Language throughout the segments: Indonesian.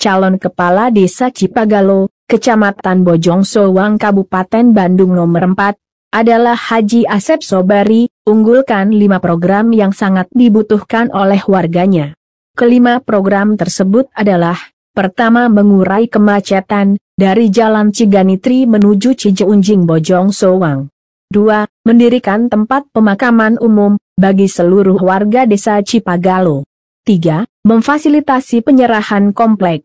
calon kepala desa Cipagalo, Kecamatan Bojongsoang, Kabupaten Bandung nomor 4, adalah Haji Asep Sobari, unggulkan 5 program yang sangat dibutuhkan oleh warganya. Kelima program tersebut adalah, pertama, mengurai kemacetan dari Jalan Ciganitri menuju Cijeungjing Bojongsoang. 2. Mendirikan tempat pemakaman umum bagi seluruh warga desa Cipagalo. 3. Memfasilitasi penyerahan komplek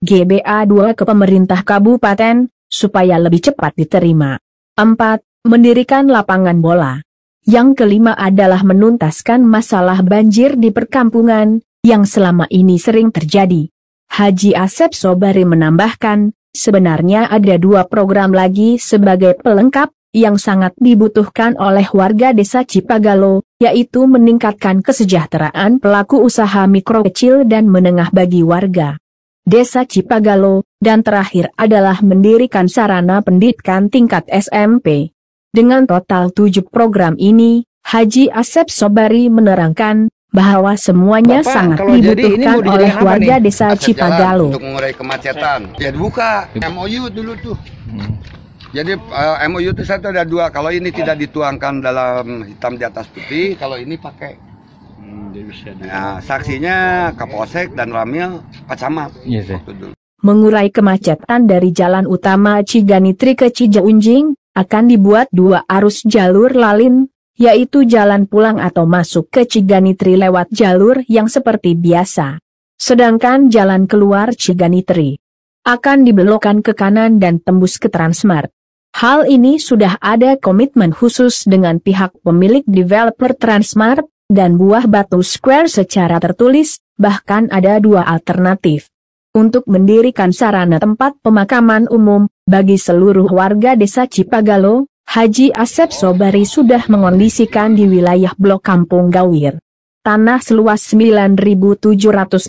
GBA 2 ke pemerintah kabupaten, supaya lebih cepat diterima. 4. Mendirikan lapangan bola. Yang kelima adalah menuntaskan masalah banjir di perkampungan, yang selama ini sering terjadi. Haji Asep Sobari menambahkan, sebenarnya ada 2 program lagi sebagai pelengkap, yang sangat dibutuhkan oleh warga desa Cipagalo, yaitu meningkatkan kesejahteraan pelaku usaha mikro kecil dan menengah bagi warga desa Cipagalo, dan terakhir adalah mendirikan sarana pendidikan tingkat SMP. Dengan total 7 program ini, Haji Asep Sobari menerangkan bahwa semuanya sangat dibutuhkan oleh warga desa Cipagalo. Untuk mengurai kemacetan, ya buka MOU dulu tuh. Jadi MOU itu satu ada 2. Kalau ini tidak dituangkan dalam hitam di atas putih, kalau ini pakai. Nah, saksinya Kapolsek dan Ramil Pak Camat. Yes, mengurai kemacetan dari jalan utama Ciganitri ke Cijeungjing akan dibuat 2 arus jalur lalin, yaitu jalan pulang atau masuk ke Ciganitri lewat jalur yang seperti biasa. Sedangkan jalan keluar Ciganitri akan dibelokkan ke kanan dan tembus ke Transmart. Hal ini sudah ada komitmen khusus dengan pihak pemilik developer Transmart dan Buah Batu Square secara tertulis, bahkan ada 2 alternatif. Untuk mendirikan sarana tempat pemakaman umum bagi seluruh warga desa Cipagalo, Haji Asep Sobari sudah mengondisikan di wilayah blok Kampung Gawir. Tanah seluas 9.700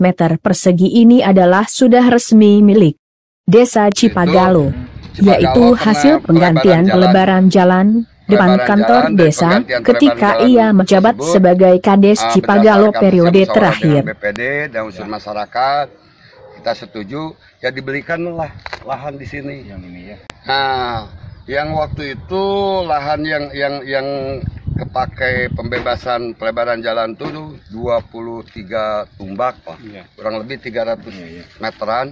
meter persegi ini adalah sudah resmi milik desa Cipagalo, yaitu hasil penggantian pelebaran jalan depan kantor desa ketika ia menjabat sebagai Kades Cipagalo periode terakhir. BPD dan unsur masyarakat kita setuju, ya dibelikanlah lahan di sini. Yang ini ya. Nah, yang waktu itu lahan yang kepakai pembebasan pelebaran jalan itu 23 tumbak, Pak. Kurang lebih 300 meteran.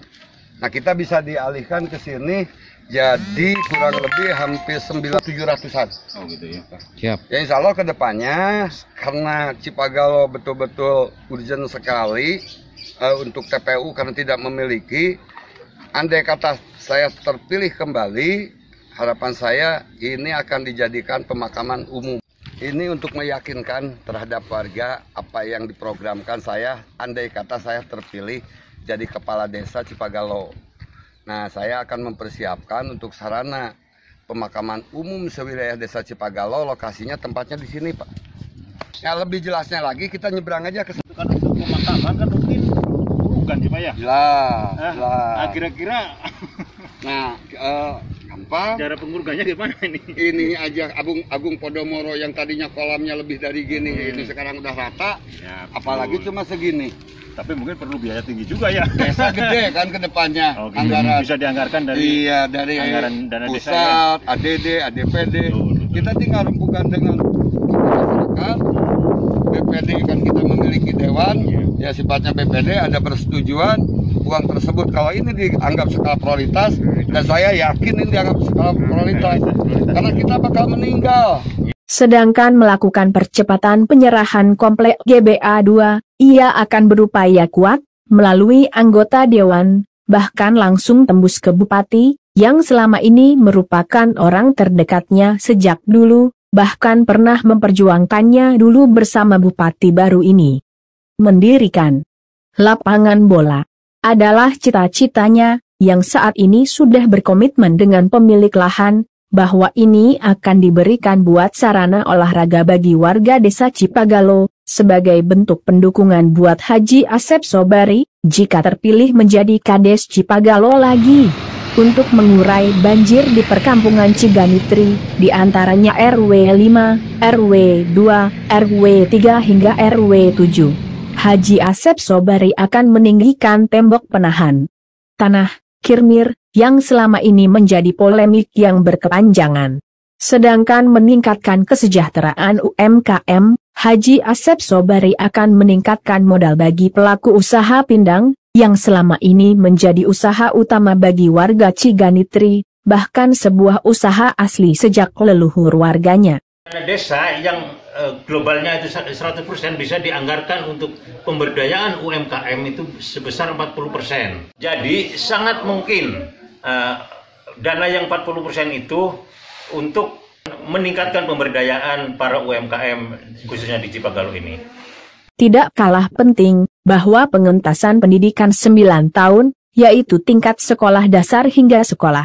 Nah, kita bisa dialihkan ke sini. Jadi kurang lebih hampir 9.700-an. Oh gitu ya, Pak. Siap. Ya insya Allah kedepannya, karena Cipagalo betul-betul urgent sekali untuk TPU karena tidak memiliki. Andai kata saya terpilih kembali, harapan saya ini akan dijadikan pemakaman umum. Ini untuk meyakinkan terhadap warga apa yang diprogramkan saya. Andai kata saya terpilih jadi kepala desa Cipagalo. Nah, saya akan mempersiapkan untuk sarana pemakaman umum sewilayah desa Cipagalo, lokasinya tempatnya di sini, Pak. Ya, lebih jelasnya lagi kita nyebrang aja ke situ kan untuk pemakaman kan mungkin bukan ya, Pak ya? Jelas. Nah, kira-kira nah, apa? Cara pengurukannya gimana ini? Ini aja Agung Podomoro yang tadinya kolamnya lebih dari gini, ini sekarang udah rata. Ya, apalagi cuma segini. Tapi mungkin perlu biaya tinggi juga ya. Desa gede kan ke depannya. Oh, anggaran bisa dianggarkan dari anggaran dana pusat, desa kan? ADD, ADPD. Betul. Kita tinggal rembukan dengan masyarakat. BPD kan kita memiliki dewan, ya sifatnya BPD ada persetujuan uang tersebut kalau ini dianggap skala prioritas dan saya yakin ini dianggap skala prioritas karena kita bakal meninggal. Sedangkan melakukan percepatan penyerahan komplek GBA 2, ia akan berupaya kuat, melalui anggota dewan, bahkan langsung tembus ke bupati, yang selama ini merupakan orang terdekatnya sejak dulu, bahkan pernah memperjuangkannya dulu bersama bupati baru ini. Mendirikan lapangan bola adalah cita-citanya, yang saat ini sudah berkomitmen dengan pemilik lahan, bahwa ini akan diberikan buat sarana olahraga bagi warga desa Cipagalo, sebagai bentuk pendukungan buat Haji Asep Sobari, jika terpilih menjadi Kades Cipagalo lagi. Untuk mengurai banjir di perkampungan Ciganitri, di antaranya RW 5, RW 2, RW 3 hingga RW 7. Haji Asep Sobari akan meninggikan tembok penahan tanah, kirmir, yang selama ini menjadi polemik yang berkepanjangan. Sedangkan meningkatkan kesejahteraan UMKM, Haji Asep Sobari akan meningkatkan modal bagi pelaku usaha pindang, yang selama ini menjadi usaha utama bagi warga Ciganitri, bahkan sebuah usaha asli sejak leluhur warganya. Desa yang globalnya itu 100% bisa dianggarkan untuk pemberdayaan UMKM itu sebesar 40%. Jadi sangat mungkin dana yang 40% itu untuk meningkatkan pemberdayaan para UMKM khususnya di Cipagalo ini. Tidak kalah penting bahwa pengentasan pendidikan 9 tahun, yaitu tingkat sekolah dasar hingga sekolah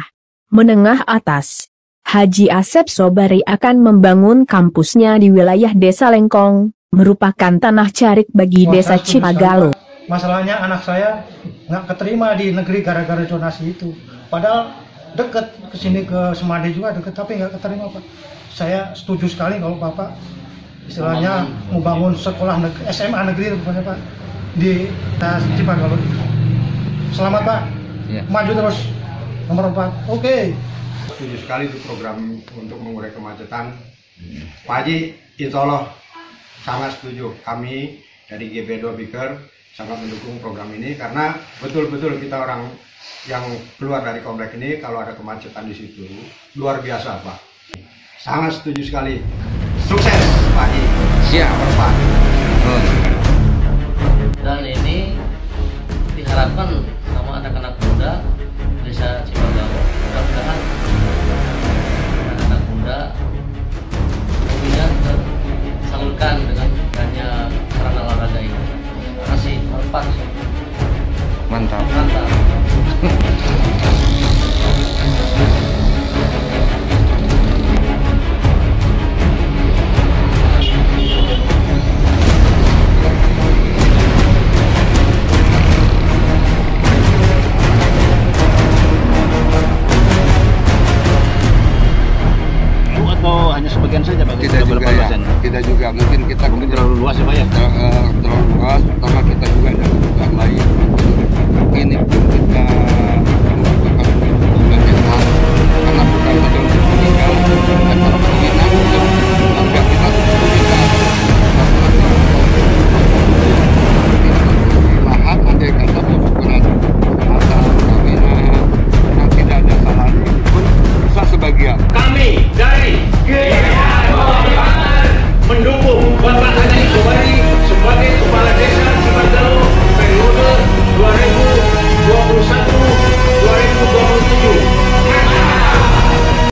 menengah atas. Haji Asep Sobari akan membangun kampusnya di wilayah Desa Lengkong, merupakan tanah carik bagi Desa Cipagalo. Masalahnya anak saya nggak keterima di negeri gara-gara zonasi itu, padahal dekat kesini ke Semade juga dekat, tapi nggak keterima, Pak. Saya setuju sekali kalau Bapak istilahnya membangun sekolah negeri, SMA negeri rupanya, Pak, di Cipagalo. Selamat, Pak. Ya. Maju terus. Nomor 4. Oke. Setuju sekali itu program untuk mengurai kemacetan. Pak Haji, insya Allah sangat setuju. Kami dari GBA 2 Biker sangat mendukung program ini karena betul-betul kita orang yang keluar dari komplek ini, kalau ada kemacetan di situ luar biasa, Pak. Sangat setuju sekali. Sukses, Pak I. Siap, Pak. Dan ini diharapkan